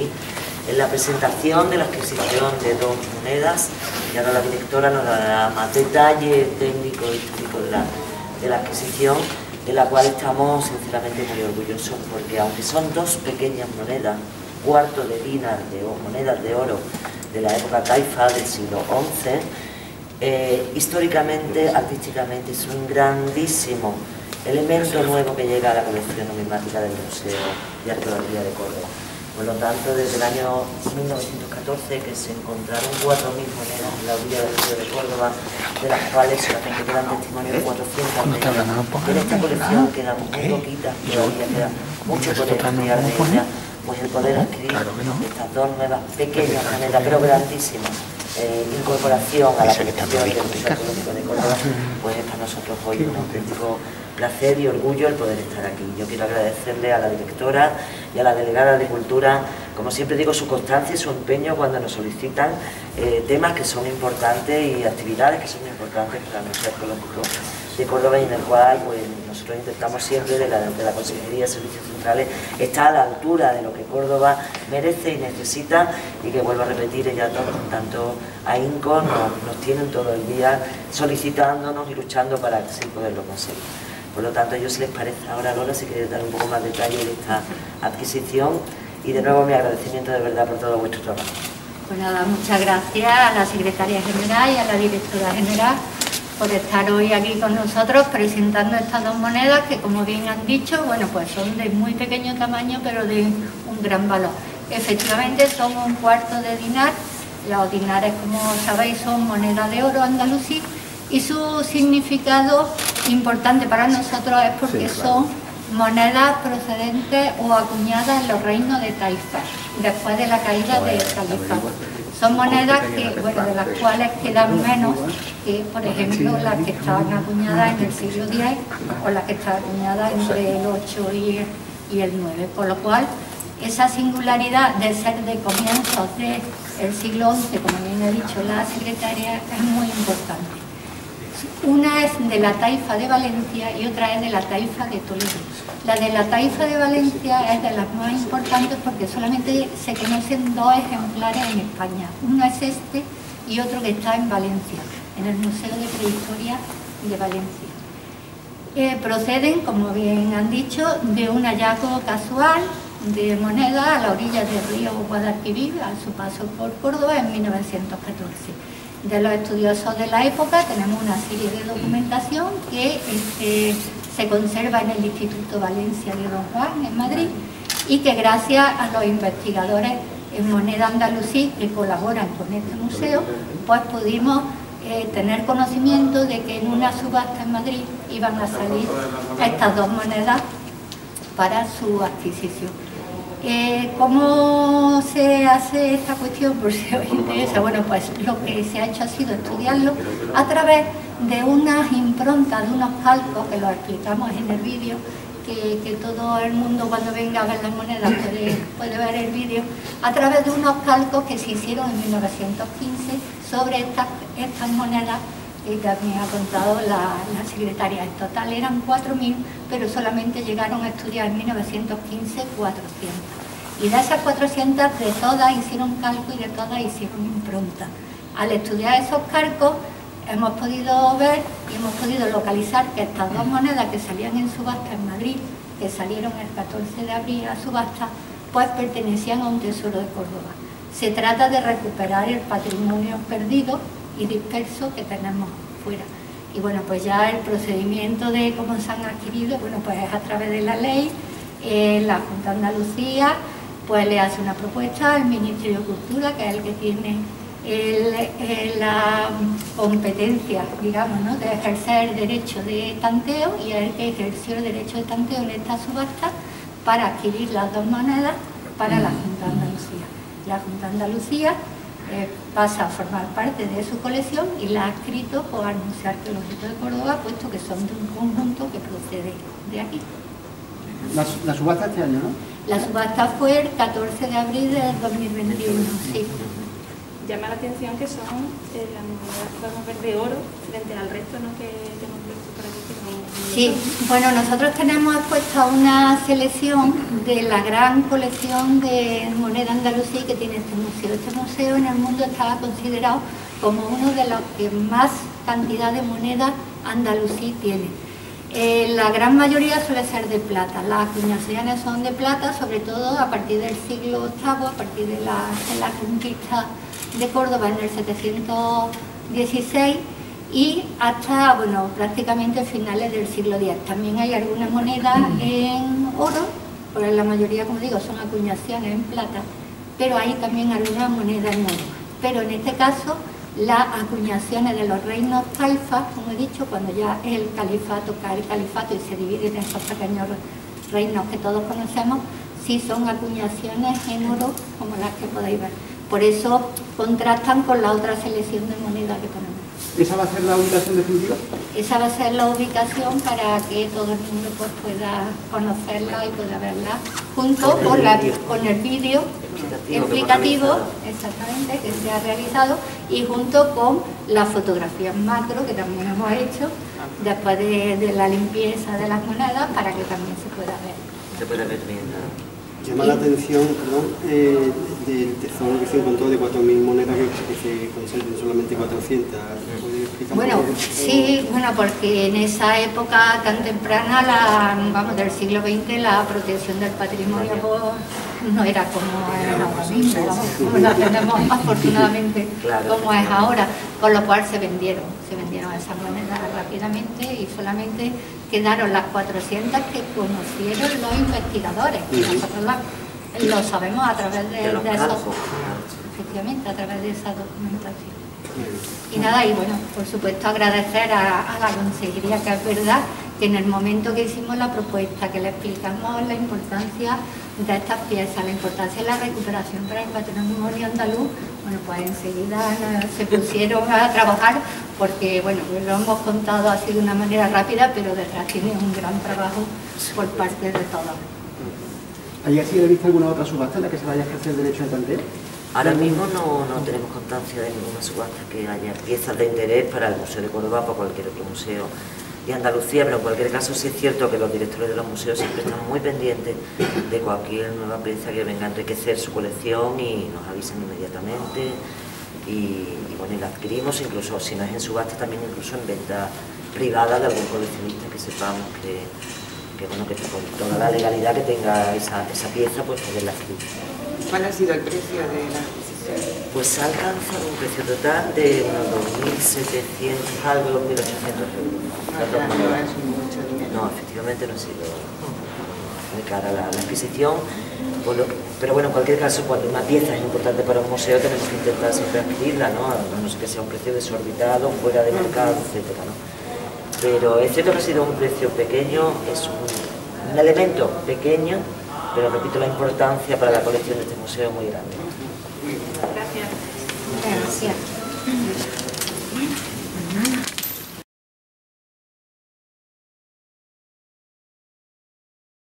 aquí en la presentación de la adquisición de dos monedas, y ahora la directora nos dará más detalle técnico y histórico de la adquisición, de la cual estamos sinceramente muy orgullosos, porque aunque son dos pequeñas monedas, cuarto de dinar, monedas de oro de la época taifa del siglo XI, históricamente, artísticamente es un grandísimo elemento nuevo que llega a la colección numismática del Museo de Arqueología de Córdoba. Por lo tanto, desde el año 1914 que se encontraron 4.000 monedas en la orilla del Museo de Córdoba, de las cuales solamente quedan testimonio de 400 monedas. En esta colección quedan muy poquitas, todavía queda mucho por estudiar de ella, pues el poder adquirir estas dos nuevas pequeñas monedas, pero grandísimas, incorporación a la colección del Museo Arqueológico de Córdoba, pues es para nosotros hoy un auténtico placer y orgullo el poder estar aquí. Yo quiero agradecerle a la directora y a la delegada de Cultura, como siempre digo, su constancia y su empeño cuando nos solicitan temas que son importantes y actividades que son importantes para el Museo Arqueológico de Córdoba, y en el cual pues, nosotros intentamos siempre de la Consejería de Servicios Centrales estar a la altura de lo que Córdoba merece y necesita, y que vuelvo a repetir, ella tanto ahínco nos tienen todo el día solicitándonos y luchando para así poderlo conseguir. Por lo tanto, yo, si les parece, ahora Lola, si queréis dar un poco más de detalle de esta adquisición, y de nuevo mi agradecimiento de verdad por todo vuestro trabajo. Pues nada, muchas gracias a la Secretaría General y a la Directora General por estar hoy aquí con nosotros presentando estas dos monedas que, como bien han dicho, bueno, pues son de muy pequeño tamaño pero de un gran valor. Efectivamente son un cuarto de dinar. Los dinares, como sabéis, son moneda de oro andalusí, y su significado importante para nosotros es porque son monedas procedentes o acuñadas en los reinos de Taifas, después de la caída del califado. Son monedas que, bueno, de las cuales quedan menos que, por ejemplo, las que estaban acuñadas en el siglo X o las que estaban acuñadas entre el 8 y el 9. Por lo cual, esa singularidad de ser de comienzos del siglo XI, como bien ha dicho la secretaria, es muy importante. Una es de la taifa de Valencia y otra es de la taifa de Toledo. La de la taifa de Valencia es de las más importantes porque solamente se conocen dos ejemplares en España. Uno es este y otro que está en Valencia, en el Museo de Prehistoria de Valencia. Proceden, como bien han dicho, de un hallazgo casual de moneda a la orilla del río Guadalquivir, a su paso por Córdoba en 1914. De los estudiosos de la época tenemos una serie de documentación que se conserva en el Instituto Valencia de Don Juan, en Madrid, y que gracias a los investigadores en moneda andalusí que colaboran con este museo, pues pudimos tener conocimiento de que en una subasta en Madrid iban a salir estas dos monedas para su adquisición. ¿Cómo se hace esta cuestión? Por si os interesa, bueno, pues lo que se ha hecho ha sido estudiarlo a través de unas improntas, de unos calcos, que lo explicamos en el vídeo, que todo el mundo cuando venga a ver las monedas puede ver el vídeo, a través de unos calcos que se hicieron en 1915 sobre estas monedas, que también ha contado la secretaria. En total eran 4.000, pero solamente llegaron a estudiar en 1915 400. Y de esas 400, de todas hicieron calco y de todas hicieron impronta. Al estudiar esos calcos hemos podido ver y hemos podido localizar que estas dos monedas que salían en subasta en Madrid, que salieron el 14 de abril a subasta, pues pertenecían a un tesoro de Córdoba. Se trata de recuperar el patrimonio perdido y disperso que tenemos fuera. Y bueno, pues ya el procedimiento de cómo se han adquirido, bueno, pues es a través de la ley. La Junta de Andalucía pues le hace una propuesta al Ministerio de Cultura, que es el que tiene la competencia, digamos, ¿no?, de ejercer el derecho de tanteo, y es el que ejerció el derecho de tanteo en esta subasta para adquirir las dos monedas para la Junta de Andalucía. La Junta de Andalucía pasa a formar parte de su colección y la ha adscrito al Museo Arqueológico de Córdoba, puesto que son de un conjunto que procede de aquí. ¿La subasta este año, no? La subasta fue el 14 de abril del 2021, sí. Llama la atención que son las monedas de oro frente al resto, ¿no?, que hemos visto por aquí, que son Sí, bueno, nosotros tenemos expuesta una selección de la gran colección de moneda andalusí que tiene este museo. Este museo en el mundo está considerado como uno de los que más cantidad de moneda andalusí tiene. La gran mayoría suele ser de plata, las acuñaciones son de plata, sobre todo a partir del siglo VIII, a partir de la conquista de Córdoba en el 716 y hasta, bueno, prácticamente finales del siglo X. También hay algunas monedas en oro, pero la mayoría, como digo, son acuñaciones en plata, pero hay también algunas monedas en oro. Pero en este caso, las acuñaciones de los reinos taifas, como he dicho, cuando ya el califato cae el califato y se divide en estos pequeños reinos que todos conocemos, sí son acuñaciones en oro como las que podéis ver. Por eso contrastan con la otra selección de monedas que tenemos. ¿Esa va a ser la ubicación definitiva? Esa va a ser la ubicación para que todo el mundo pues, pueda conocerla y pueda verla junto con el vídeo explicativo, exactamente, que se ha realizado, y junto con las fotografías macro que también hemos hecho después de la limpieza de las monedas para que también se pueda ver. Se puede ver bien, ¿no? Llama la atención, ¿no? Del tesoro que se encontró de 4.000 monedas que se conserven solamente 400. Bueno, sí, bueno, porque en esa época tan temprana, del siglo XX, la protección del patrimonio no era como era ahora mismo, como la tenemos afortunadamente como es ahora, con lo cual se vendieron esas monedas rápidamente y solamente quedaron las 400 que conocieron los investigadores. Nosotros lo sabemos a través de esos, efectivamente, a través de esa documentación. Y nada, y bueno, por supuesto agradecer a la consejería, que es verdad que en el momento que hicimos la propuesta, que le explicamos la importancia de estas piezas, la importancia de la recuperación para el patrimonio andaluz, bueno, pues enseguida se pusieron a trabajar porque, bueno, lo hemos contado así de una manera rápida, pero detrás tiene un gran trabajo por parte de todos. ¿Hay sido vista alguna otra subasta en la que se vaya a ejercer el derecho de tanteo? Ahora mismo no tenemos constancia de ninguna subasta que haya piezas de interés para el Museo de Córdoba o cualquier otro museo de Andalucía, pero en cualquier caso sí es cierto que los directores de los museos siempre están muy pendientes de cualquier nueva pieza que venga a enriquecer su colección y nos avisan inmediatamente y bueno, y la adquirimos, incluso si no es en subasta, también incluso en venta privada de algún coleccionista que sepamos que bueno, que con toda la legalidad que tenga esa pieza, pues poderla adquirir. ¿Cuál ha sido el precio de la adquisición? Pues ha alcanzado un precio total de unos 2.700, algo, 2.800 euros. No es mucho dinero. No, efectivamente no ha sido muy cara la adquisición. Pero bueno, en cualquier caso, cuando una pieza es importante para un museo, tenemos que intentar siempre adquirirla, ¿no? A no ser que sea un precio desorbitado, fuera de mercado, etcétera, ¿no? Pero es cierto que ha sido un precio pequeño, es un elemento pequeño, pero repito, la importancia para la colección de este museo es muy grande. Gracias. Gracias.